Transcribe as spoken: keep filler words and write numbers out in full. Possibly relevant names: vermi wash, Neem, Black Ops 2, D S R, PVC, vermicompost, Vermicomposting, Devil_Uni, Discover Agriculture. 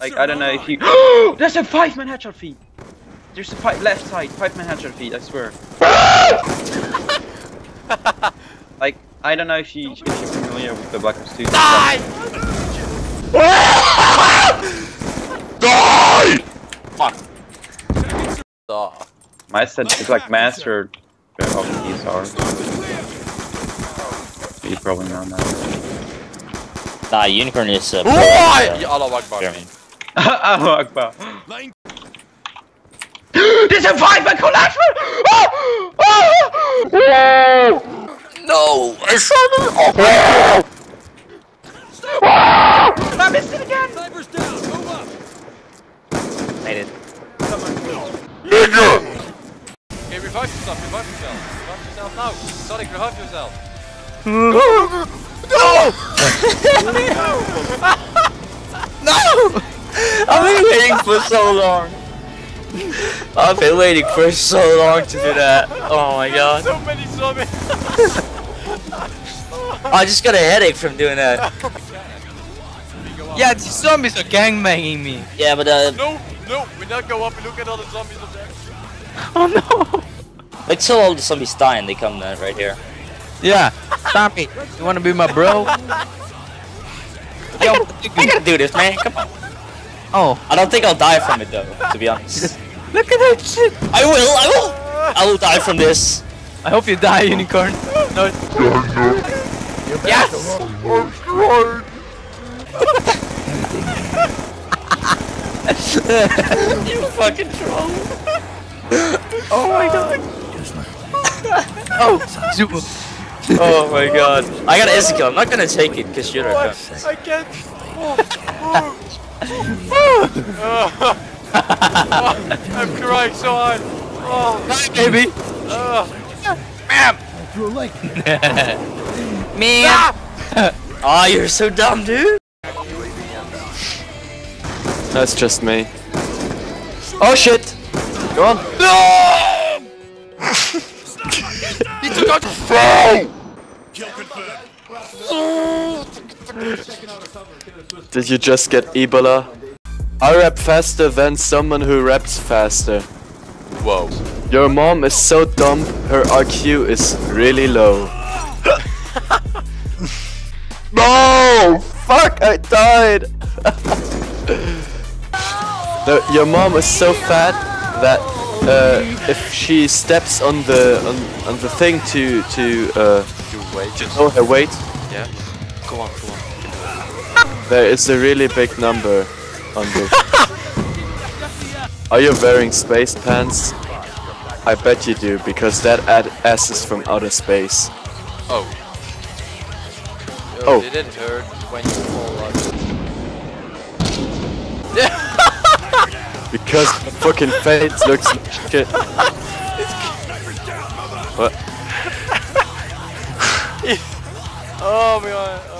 Like, I don't know if you. There's a five man headshot feed! There's a five left side, five man headshot feed, I swear. Like, I don't know if, you, if you're familiar with the Black Ops two. Die! Die! Fuck. Duh. My set is like mastered of D S R. You probably know that. Nah, Unicorn is uh, yeah, Allah Akbar. Allah Akbar. There's a five-man collapse! Oh! Oh! No! I shot him! I missed it again! Sniper's down! Move up! Made it. Nigga! Okay, revive yourself, revive yourself. Revive yourself now! Sonic, revive yourself! No! No! No! I've been waiting for so long! I've been waiting for so long to do that. Oh my god. So many zombies. I just got a headache from doing that. Yeah, these zombies are gangbanging me. Yeah, but uh. No, no, we not go up and look at all the zombies up there. Oh no. Like, till all the zombies die and they come down right here. Yeah, stop me. You wanna be my bro? Yo, I gotta do this, man. Come on. Oh. I don't think I'll die from it though, to be honest. Look at that shit! I will, I will! I will die from this. I hope you die, Unicorn. No. Yes! I'm trying! You fucking troll. Oh my god. Oh, super. Oh my god. I got an easy kill. I'm not gonna take it, because you're not gonna. I can't. Oh, oh. Oh. Oh, I'm crying so hard. Oh, hi, baby. Oh. Ma'am. Ma'am. Ah, you're so dumb, dude. That's just me. Oh shit. Go on. No. He took out the phone. Kill confirmed. Did you just get Ebola? I rap faster than someone who raps faster. Whoa. Your mom is so dumb, her R Q is really low. No! Fuck, I died! The, your mom is so fat that uh, if she steps on the on, on the thing to to uh know her weight. Yeah. Go on, go on. There is a really big number on this. Are you wearing space pants? I bet you do, because that ad ass is from outer space. Oh. Oh. Did it hurt when you fall off? Because my fucking face looks like shit. What? Oh my god.